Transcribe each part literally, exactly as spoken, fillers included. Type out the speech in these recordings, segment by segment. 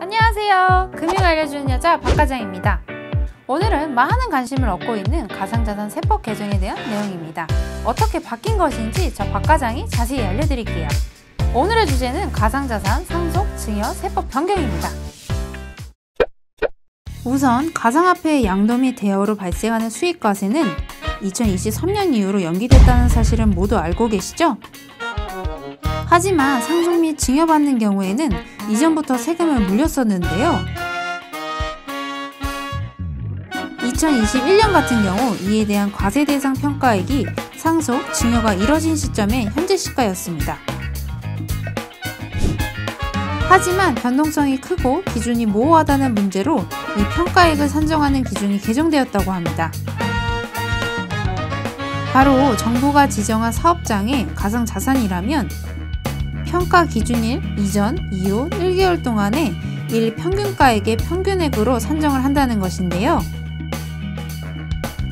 안녕하세요. 금융 알려주는 여자 박과장입니다. 오늘은 많은 관심을 얻고 있는 가상자산세법 개정에 대한 내용입니다. 어떻게 바뀐 것인지 저 박과장이 자세히 알려드릴게요. 오늘의 주제는 가상자산 상속, 증여, 세법 변경입니다. 우선 가상화폐의 양도 및 대여로 발생하는 수익과세는 이천이십삼 년 이후로 연기됐다는 사실은 모두 알고 계시죠? 하지만 상속 및 증여받는 경우에는 이전부터 세금을 물렸었는데요. 이천이십일 년 같은 경우 이에 대한 과세 대상 평가액이 상속, 증여가 이뤄진 시점의 현재 시가였습니다. 하지만 변동성이 크고 기준이 모호하다는 문제로 이 평가액을 산정하는 기준이 개정되었다고 합니다. 바로 정부가 지정한 사업장의 가상자산이라면 평가 기준일 이전, 이후 일 개월 동안의 일 평균가액의 평균액으로 산정을 한다는 것인데요.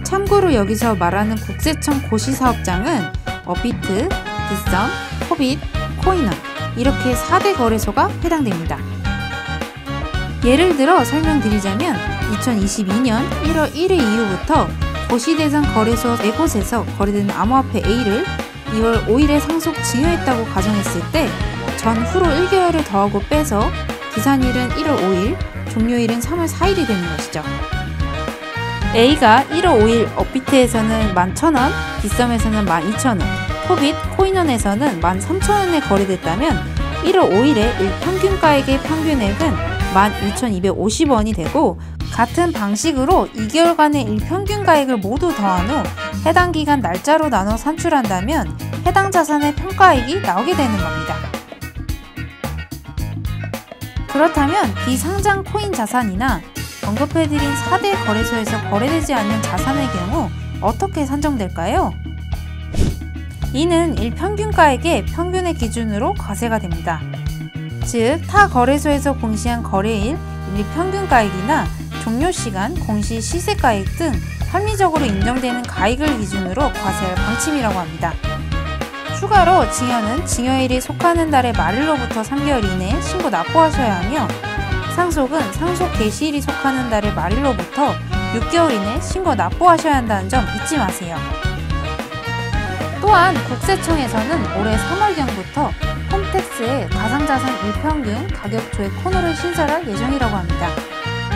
참고로 여기서 말하는 국세청 고시사업장은 업비트, 빗썸, 코빗, 코인원 이렇게 사 대 거래소가 해당됩니다. 예를 들어 설명드리자면 이천이십이 년 일 월 일 일 이후부터 고시대상 거래소 네 곳에서 거래된 암호화폐 A를 이 월 오 일에 상속 증여했다고 가정했을 때 전후로 일 개월을 더하고 빼서 기산일은 일 월 오 일, 종료일은 삼 월 사 일이 되는 것이죠. A가 일 월 오 일 업비트에서는 만 천 원, 빗썸에서는 만 이천 원, 코빗, 코인원에서는 만 삼천 원에 거래됐다면 일 월 오 일에 일평균가액의 평균액은 만 이천이백오십 원이 되고 같은 방식으로 이 개월간의 일평균가액을 모두 더한 후 해당 기간 날짜로 나눠 산출한다면 해당 자산의 평가액이 나오게 되는 겁니다. 그렇다면 비상장 코인 자산이나 언급해드린 사 대 거래소에서 거래되지 않는 자산의 경우 어떻게 산정될까요? 이는 일평균가액의 평균의 기준으로 과세가 됩니다. 즉, 타 거래소에서 공시한 거래일, 일평균가액이나 종료시간, 공시 시세가액 등 합리적으로 인정되는 가액을 기준으로 과세할 방침이라고 합니다. 추가로 증여는 증여일이 속하는 달의 말일로부터 삼 개월 이내에 신고 납부하셔야 하며 상속은 상속 개시일이 속하는 달의 말일로부터 육 개월 이내에 신고 납부하셔야 한다는 점 잊지 마세요. 또한 국세청에서는 올해 삼 월경부터 홈택스에 가상자산 일평균 가격조회 코너를 신설할 예정이라고 합니다.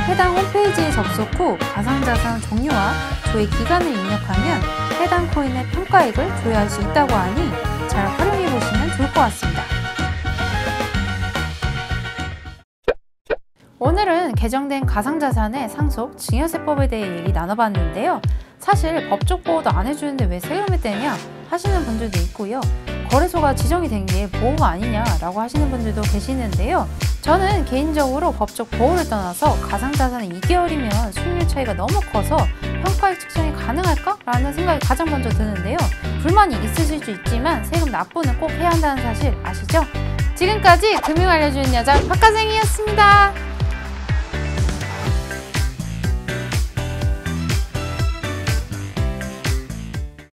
해당 홈페이지에 접속 후 가상자산 종료와 조회 기간을 입력하면 해당 코인의 평가액을 조회할 수 있다고 하니 잘 활용해보시면 좋을 것 같습니다. 오늘은 개정된 가상자산의 상속, 증여세법에 대해 얘기 나눠봤는데요. 사실 법적 보호도 안 해주는데 왜 세금을 떼냐 하시는 분들도 있고요. 거래소가 지정이 된 게 보호가 아니냐라고 하시는 분들도 계시는데요. 저는 개인적으로 법적 보호를 떠나서 가상자산은 이 개월이면 수익률 차이가 너무 커서 평가액 측정이 가능할까? 라는 생각이 가장 먼저 드는데요. 불만이 있으실 수 있지만 세금 납부는 꼭 해야 한다는 사실 아시죠? 지금까지 금융 알려주는 여자 박과생이었습니다.